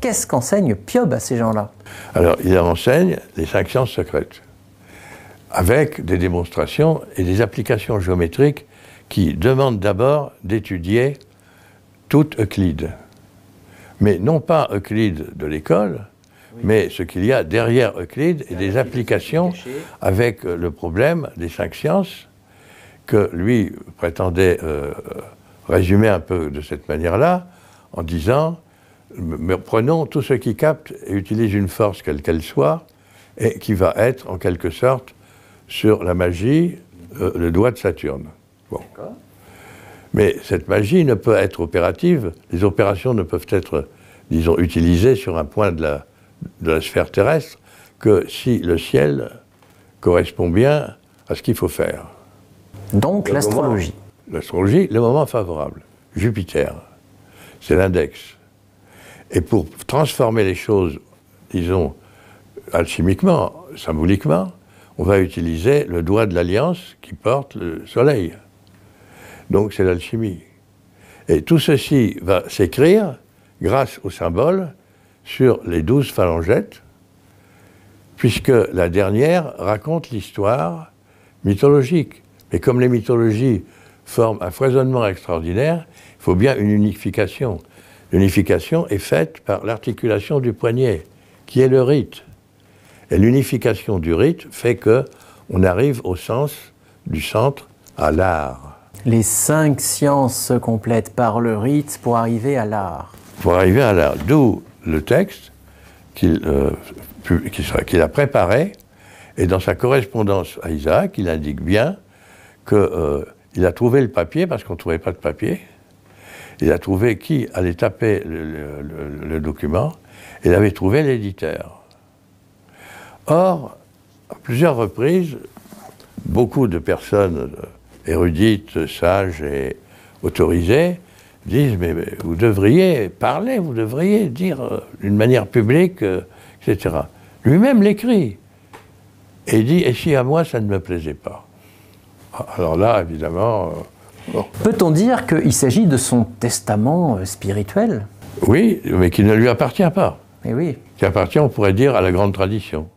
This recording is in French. Qu'est-ce qu'enseigne Piob à ces gens-là? Alors, il leur enseigne les 5 sciences secrètes, avec des démonstrations et des applications géométriques qui demandent d'abord d'étudier toute Euclide. Mais non pas Euclide de l'école, oui, mais ce qu'il y a derrière Euclide et des applications avec le problème des 5 sciences que lui prétendait résumer un peu de cette manière-là en disant... Mais prenons tout ce qui capte et utilise une force, quelle qu'elle soit, et qui va être, en quelque sorte, sur la magie, le doigt de Saturne. Bon. Mais cette magie ne peut être opérative, les opérations ne peuvent être, disons, utilisées sur un point de la sphère terrestre que si le ciel correspond bien à ce qu'il faut faire. Donc l'astrologie. L'astrologie, le moment favorable. Jupiter, c'est l'index. Et pour transformer les choses, disons, alchimiquement, symboliquement, on va utiliser le doigt de l'alliance qui porte le soleil. Donc c'est l'alchimie. Et tout ceci va s'écrire, grâce au symbole, sur les 12 phalangettes, puisque la dernière raconte l'histoire mythologique. Mais comme les mythologies forment un foisonnement extraordinaire, il faut bien une unification. L'unification est faite par l'articulation du poignet, qui est le rite. Et l'unification du rite fait que on arrive au sens du centre, à l'art. Les 5 sciences se complètent par le rite pour arriver à l'art. Pour arriver à l'art, d'où le texte qu'il a préparé. Et dans sa correspondance à Isaac, il indique bien qu'il a trouvé le papier, parce qu'on ne trouvait pas de papier. Il a trouvé qui allait taper le document, et il avait trouvé l'éditeur. Or, à plusieurs reprises, beaucoup de personnes érudites, sages et autorisées disent « mais vous devriez parler, vous devriez dire d'une manière publique, etc. » Lui-même l'écrit, et dit « et si à moi ça ne me plaisait pas ?» Alors là, évidemment... Bon. Peut-on dire qu'il s'agit de son testament spirituel? Oui, mais qui ne lui appartient pas. Et oui. Qui appartient, on pourrait dire, à la grande tradition.